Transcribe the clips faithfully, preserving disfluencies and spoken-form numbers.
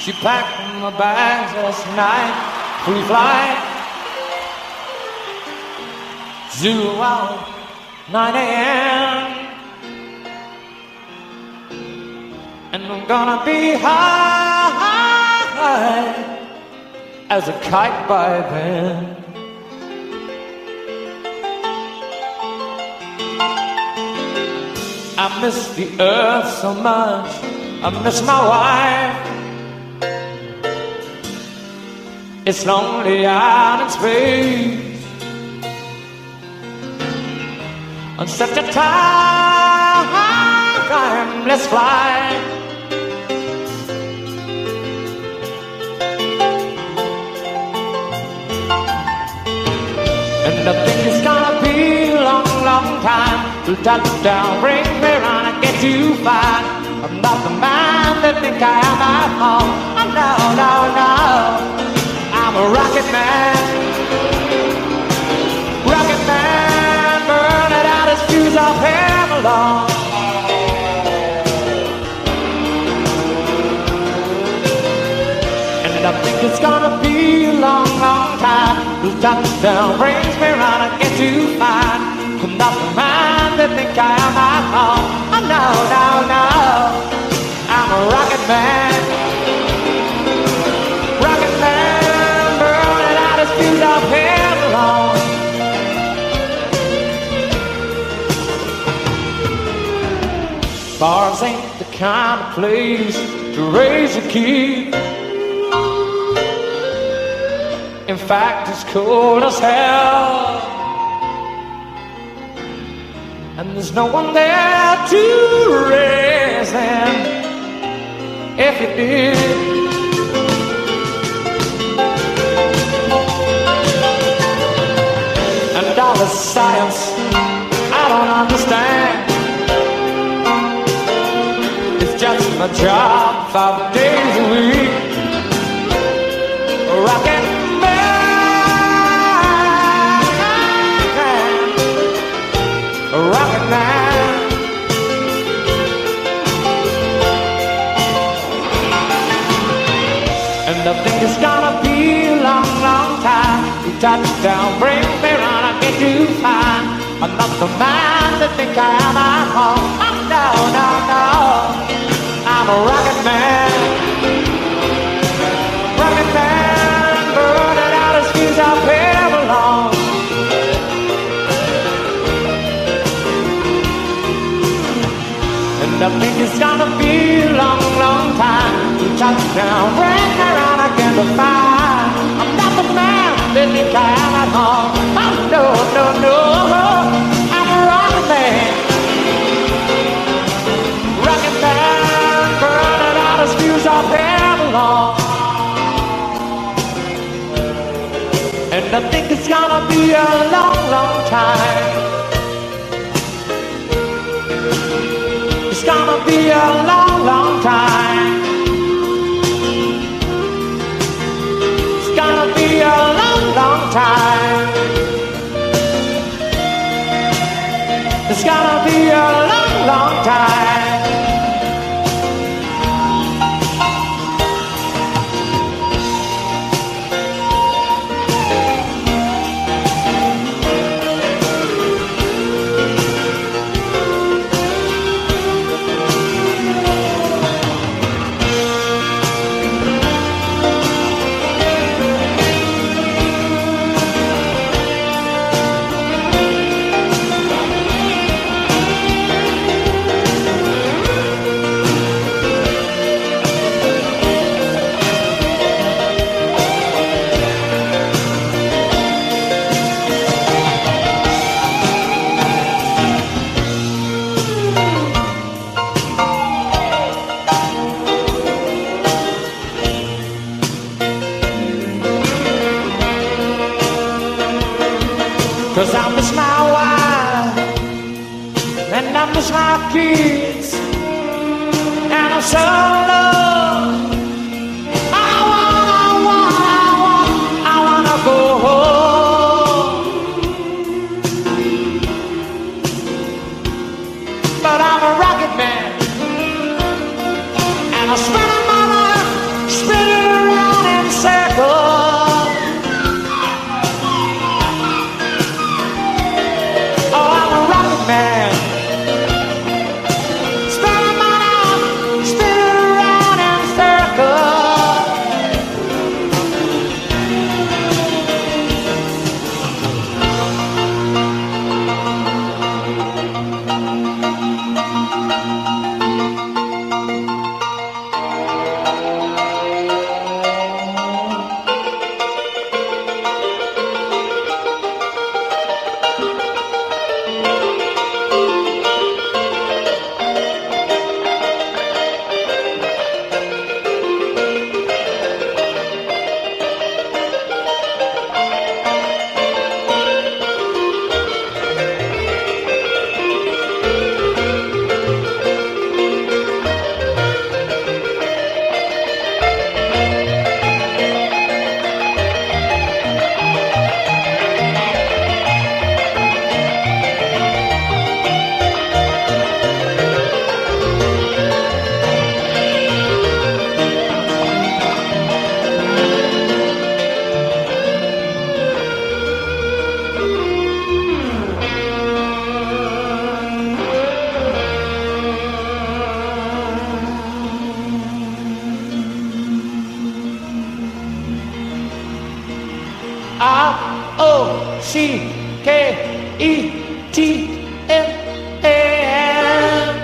She packed my bags last night, free flight. Zulu out, nine a m And I'm gonna be high as a kite by then. I miss the earth so much, I miss my wife. It's lonely out in space on such a timeless flight. And I think it's gonna be a long, long time till touchdown brings me round. I get too far. I'm not the man that think I am at all. Oh, no, no, no. I'm a rocket man. Rocket man, burning out his fuse off him alone. And I think it's gonna be a long, long time. The touchdown brings me round, I get too fine. I'm not the man that think I am at all. Oh, no, no, no. I'm a rocket man. Rocket man, burning out his fuse up here alone. Bars ain't the kind of place to raise a kid. In fact, it's cold as hell, and there's no one there to raise them if you did. And all the science I don't understand. It's just my job five days a week. Rockin'. Rocket man. And I think it's gonna be a long, long time. You touchdown, bring me round, I get you fine. I'm not the man that think I am at home. Oh, no, no, no. I'm a rocket man. Rocket man, burning out his fuse up here alone. I think it's gonna be a long, long time. You touch down, bring me round, I can't define. I'm not the man that think I am at home. Oh, no, no, no. I'm a rocket man. Rocket man, burning out his fuse up there alone. And I think it's gonna be a long, long time. It's gonna be a long, long time. It's gonna be a long, long time. It's gonna be a long, long time. Cause I miss my wife, and I miss my kids, and I'm so alone. I wanna, I wanna, I wanna, I wanna go home. But I'm a rocket man, and I spend my life. R O C K E T M A N.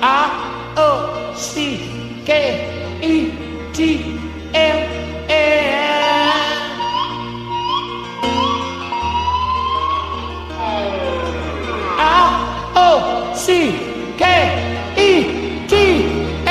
R O C K E T M A N. R O C K E T M A N. R O C K E T M A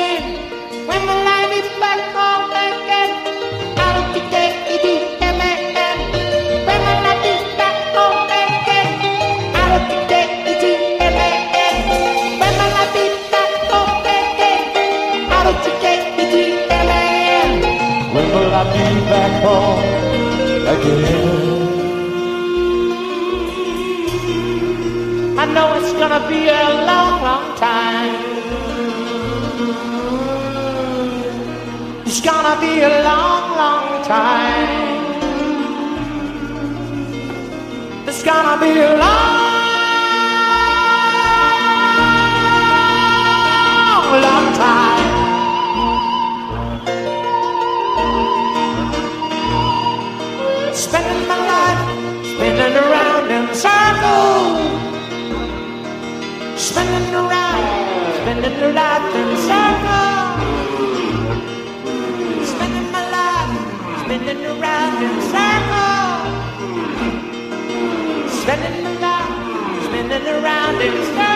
N. When will I be back home again? R O C K E T M A N. When will I be back home again? R O C K E T M A N. When will I be back home again? R O C K E T M A N. When will I be back home again? I know it's gonna be a long, long time. It's gonna be a long, long time. It's gonna be a long, long time. Spending my life spinning around in circles. Spinning around, spinning your life in circles. Spinning around in circles. Spinning around, spinning around in circles.